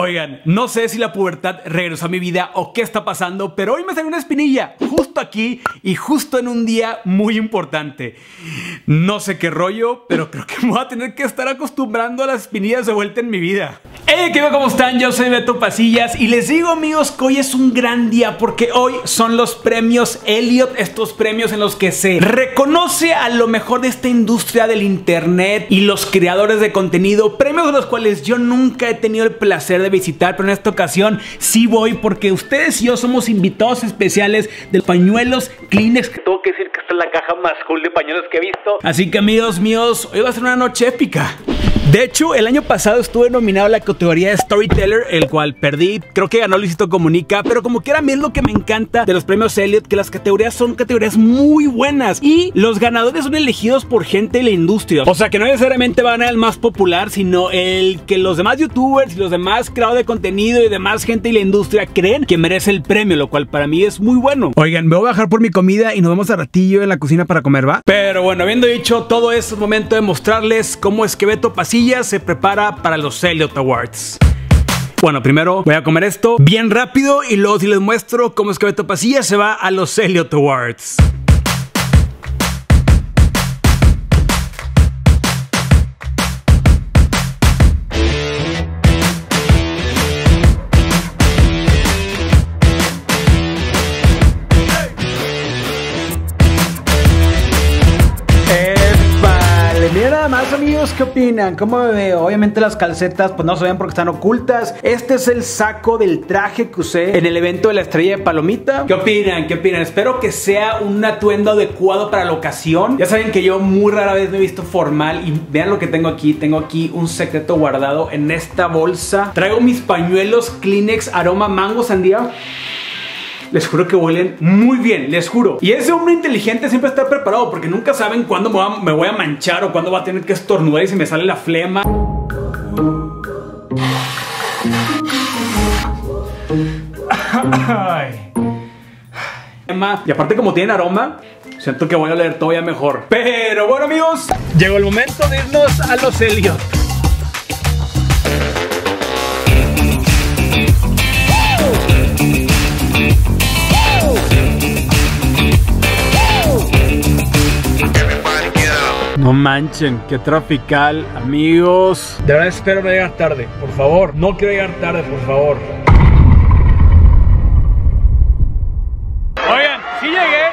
Oigan, no sé si la pubertad regresó a mi vida o qué está pasando, pero hoy me salió una espinilla justo aquí y justo en un día muy importante. No sé qué rollo, pero creo que me voy a tener que estar acostumbrando a las espinillas de vuelta en mi vida. ¡Hey! ¿Qué tal? ¿Cómo están? Yo soy Beto Pasillas y les digo, amigos, que hoy es un gran día porque hoy son los premios Eliot, estos premios en los que se reconoce a lo mejor de esta industria del internet y los creadores de contenido, premios de los cuales yo nunca he tenido el placer de visitar, pero en esta ocasión sí voy porque ustedes y yo somos invitados especiales de pañuelos Kleenex, que tengo que decir que esta es la caja más cool de pañuelos que he visto. Así que, amigos míos, hoy va a ser una noche épica. De hecho, el año pasado estuve nominado a la categoría de Storyteller, el cual perdí. Creo que ganó Luisito Comunica, pero como quiera, a mí es lo que me encanta de los premios Eliot, que las categorías son categorías muy buenas y los ganadores son elegidos por gente de la industria. O sea que no necesariamente van a ganar el más popular, sino el que los demás youtubers y los demás creadores de contenido y demás gente de la industria creen que merece el premio, lo cual para mí es muy bueno. Oigan, me voy a bajar por mi comida y nos vemos a ratillo en la cocina para comer, ¿va? Pero bueno, habiendo dicho todo eso, es momento de mostrarles cómo es que Beto Pasillas se prepara para los Eliot Awards. Bueno, primero voy a comer esto bien rápido y luego sí les muestro cómo es que Beto Pasillas se va a los Eliot Awards. Más, amigos, ¿qué opinan? ¿Cómo me veo? Obviamente las calcetas pues no se ven porque están ocultas. Este es el saco del traje que usé en el evento de la estrella de Palomita. ¿Qué opinan? ¿Qué opinan? Espero que sea un atuendo adecuado para la ocasión. Ya saben que yo muy rara vez me he visto formal y vean lo que tengo aquí. Tengo aquí un secreto guardado en esta bolsa. Traigo mis pañuelos Kleenex aroma mango sandía. Les juro que huelen muy bien, les juro. Y ese hombre inteligente siempre está preparado porque nunca saben cuándo me voy a manchar o cuándo va a tener que estornudar y se me sale la flema. Y aparte, como tienen aroma, siento que voy a oler todavía mejor. Pero bueno, amigos, llegó el momento de irnos a los Eliot. No manchen, qué trafical, amigos. De verdad espero no llegar tarde, por favor. No quiero llegar tarde, por favor. Oigan, sí llegué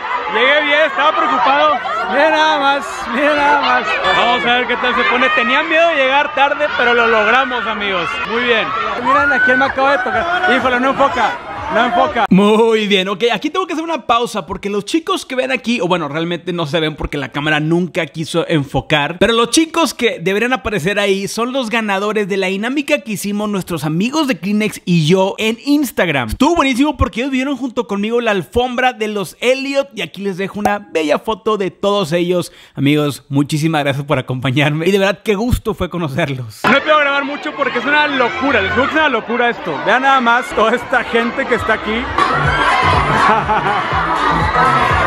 bien, estaba preocupado. Mira nada más, mira nada más. Vamos a ver qué tal se pone. Tenía miedo de llegar tarde, pero lo logramos, amigos. Muy bien. Miren a quién me acabo de tocar. Híjole, no enfoca. No enfoca. Muy bien, ok, aquí tengo que hacer una pausa porque los chicos que ven aquí, o bueno, realmente no se ven porque la cámara nunca quiso enfocar, pero los chicos que deberían aparecer ahí son los ganadores de la dinámica que hicimos nuestros amigos de Kleenex y yo en Instagram. Estuvo buenísimo porque ellos vieron junto conmigo la alfombra de los Eliot y aquí les dejo una bella foto de todos ellos. Amigos, muchísimas gracias por acompañarme y de verdad qué gusto fue conocerlos. No puedo grabar mucho porque es una locura, les juro que es una locura esto. Vean nada más toda esta gente que está aquí.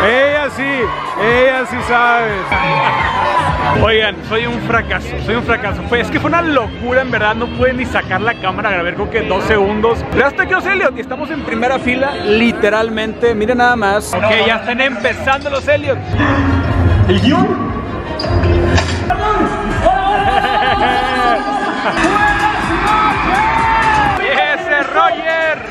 Ella sí sabe. Oigan, soy un fracaso. Pues es que fue una locura, en verdad, no pude ni sacar la cámara, grabé creo que 2 segundos. Pero hasta aquí los Eliot y estamos en primera fila, literalmente, miren nada más. Ok, ya están empezando los Eliot. ¿El guión?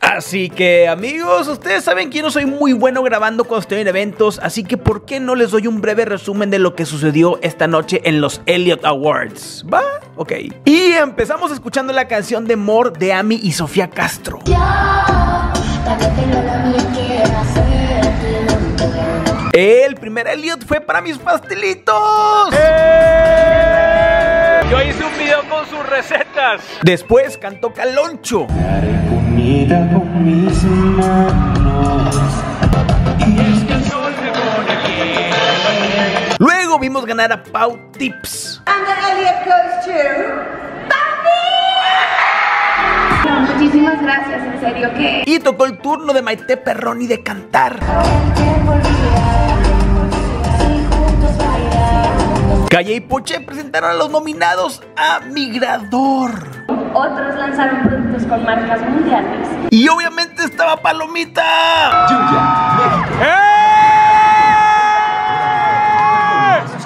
Así que, amigos, ustedes saben que yo no soy muy bueno grabando cuando estoy en eventos, así que ¿por qué no les doy un breve resumen de lo que sucedió esta noche en los Eliot Awards? ¿Va? Ok. Y empezamos escuchando la canción de Mor de Ami y Sofía Castro. El primer Eliot fue para mis pastelitos. Yo hice un video con sus recetas. Después cantó Caloncho. Comida con mis manos. Y es que el sol me pone aquí. Luego vimos ganar a Pau Tips. And the Eliot goes to Papi. No, muchísimas gracias, en serio, ¿qué? Y tocó el turno de Maite Perroni de cantar. Calle y Poche presentaron a los nominados a Migrador. otros lanzaron productos con marcas mundiales. Y obviamente estaba Palomita.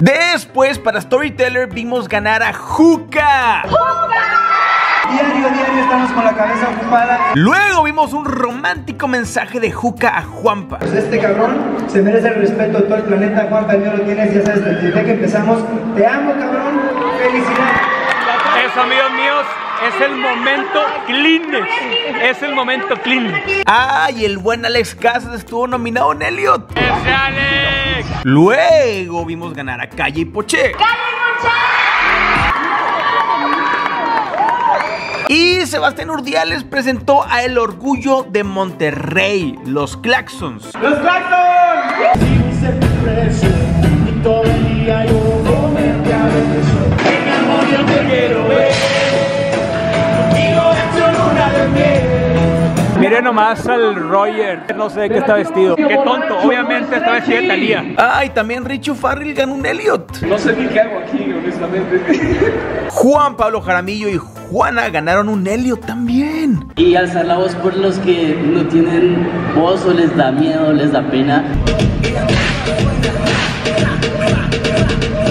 Después, para Storyteller, vimos ganar a Juca. Diario estamos con la cabeza ocupada. Luego vimos un romántico mensaje de Juca a Juanpa. Pues este cabrón se merece el respeto de todo el planeta. Juanpa, el mío lo tienes, ya sabes, desde el día que empezamos. Te amo, cabrón, felicidades. Eso, amigos míos, es el momento Kleenex. Es el momento Kleenex. Ay, el buen Alex Casas estuvo nominado en Eliot. ¡Ese Alex! Luego vimos ganar a Calle y Poche. Y Sebastián Urdiales presentó a el orgullo de Monterrey, Los Claxons. ¡Los Claxons! Miren nomás al Roger, no sé de qué está vestido. Qué tonto, obviamente está vestido de Thalía. Ah, y también Richo Farrell ganó un Eliot. No sé ni qué hago aquí, honestamente. Juan Pablo Jaramillo y Juana ganaron un Eliot también. Y alzar la voz por los que no tienen voz o les da miedo, les da pena.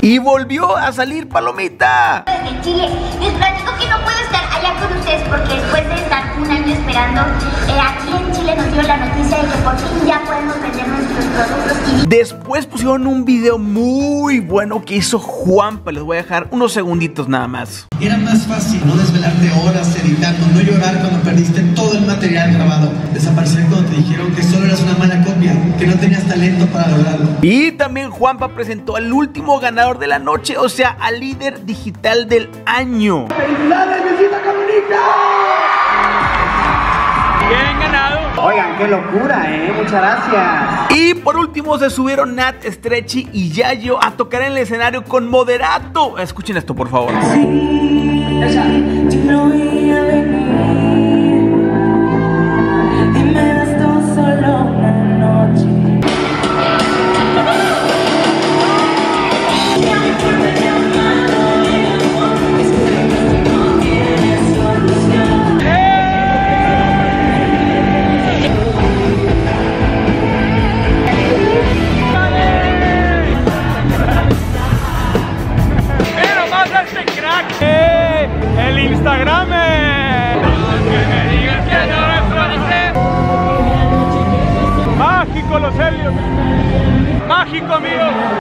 Y volvió a salir Palomita. Desde Chile, les platico que no puedo estar allá con ustedes porque después de estar un año esperando, aquí en Chile nos dio la noticia de que por fin ya podemos vender nuestros productos. Después pusieron un video muy bueno que hizo Juanpa. Les voy a dejar unos segunditos nada más. Era más fácil no desvelarte horas editando, no llorar cuando perdiste todo el material grabado, desaparecer cuando te dijeron que solo eras una mala copia, que no tenías talento para lograrlo. Y también Juanpa presentó al último ganador de la noche, o sea, al líder digital del año. ¡Felicidades, Luisito Comunica! ¡Bien ganado! Oigan, qué locura, muchas gracias. Y por último se subieron Nat, Stretchy y Yayo a tocar en el escenario con Moderato. Escuchen esto, por favor. Sí, esa. Yo no voy a venir y me gastó solo una noche.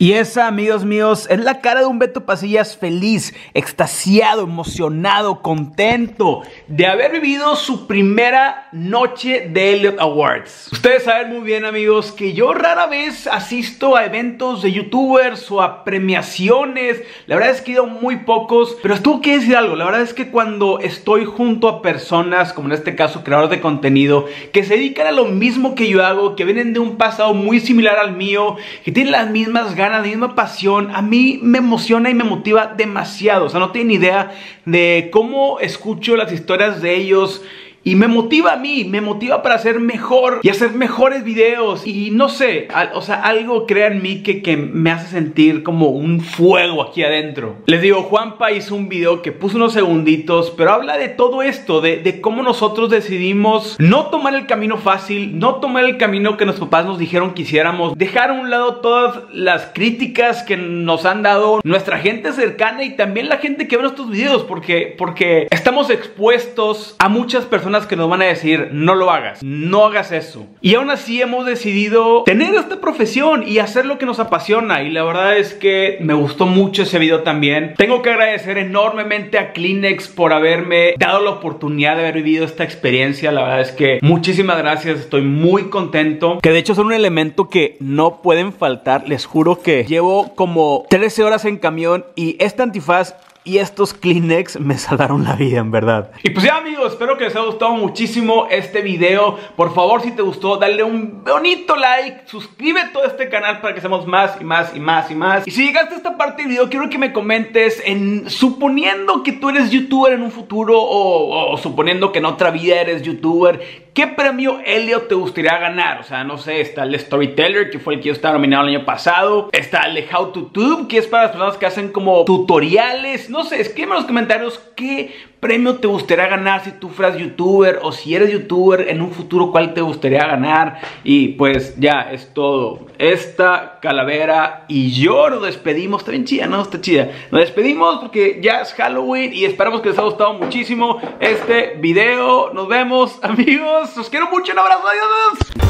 Y esa, amigos míos, es la cara de un Beto Pasillas feliz, extasiado, emocionado, contento de haber vivido su primera noche de Eliot Awards. Ustedes saben muy bien, amigos, que yo rara vez asisto a eventos de youtubers o a premiaciones. La verdad es que he ido muy pocos, pero tengo que decir algo. La verdad es que cuando estoy junto a personas, como en este caso creadores de contenido, que se dedican a lo mismo que yo hago, que vienen de un pasado muy similar al mío, que tienen las mismas ganas, la misma pasión, a mí me emociona y me motiva demasiado. O sea, no tienen idea de cómo escucho las historias de ellos y me motiva a mí, me motiva para ser mejor y hacer mejores videos. Y no sé, o sea, algo, créanme, que me hace sentir como un fuego aquí adentro. Les digo, Juanpa hizo un video que puso unos segunditos, pero habla de todo esto, de cómo nosotros decidimos no tomar el camino fácil, no tomar el camino que nuestros papás nos dijeron que hiciéramos, dejar a un lado todas las críticas que nos han dado nuestra gente cercana y también la gente que ve nuestros videos, porque estamos expuestos a muchas personas que nos van a decir, no lo hagas, no hagas eso. Y aún así hemos decidido tener esta profesión y hacer lo que nos apasiona. Y la verdad es que me gustó mucho ese video también. Tengo que agradecer enormemente a Kleenex por haberme dado la oportunidad de haber vivido esta experiencia. La verdad es que muchísimas gracias, estoy muy contento. Que de hecho son un elemento que no pueden faltar. Les juro que llevo como 13 horas en camión y este antifaz y estos Kleenex me salvaron la vida, en verdad. Y pues ya, amigos, espero que les haya gustado muchísimo este video. Por favor, si te gustó, dale un bonito like. Suscríbete a todo este canal para que seamos más y más y más y más. Y si llegaste a esta parte del video, quiero que me comentes suponiendo que tú eres youtuber en un futuro o suponiendo que en otra vida eres youtuber, ¿qué premio Eliot te gustaría ganar? O sea, no sé, está el Storyteller, que fue el que yo estaba nominado el año pasado. Está el de How to Tube, que es para las personas que hacen como tutoriales. No sé, escríbeme en los comentarios ¿qué premio te gustaría ganar si tú fueras youtuber? O si eres youtuber, en un futuro, ¿cuál te gustaría ganar? Y pues ya, es todo. Esta calavera y yo nos despedimos. Está bien chida, ¿no? Está chida. Nos despedimos porque ya es Halloween y esperamos que les haya gustado muchísimo este video. Nos vemos, amigos. Los quiero mucho. Un abrazo. Adiós.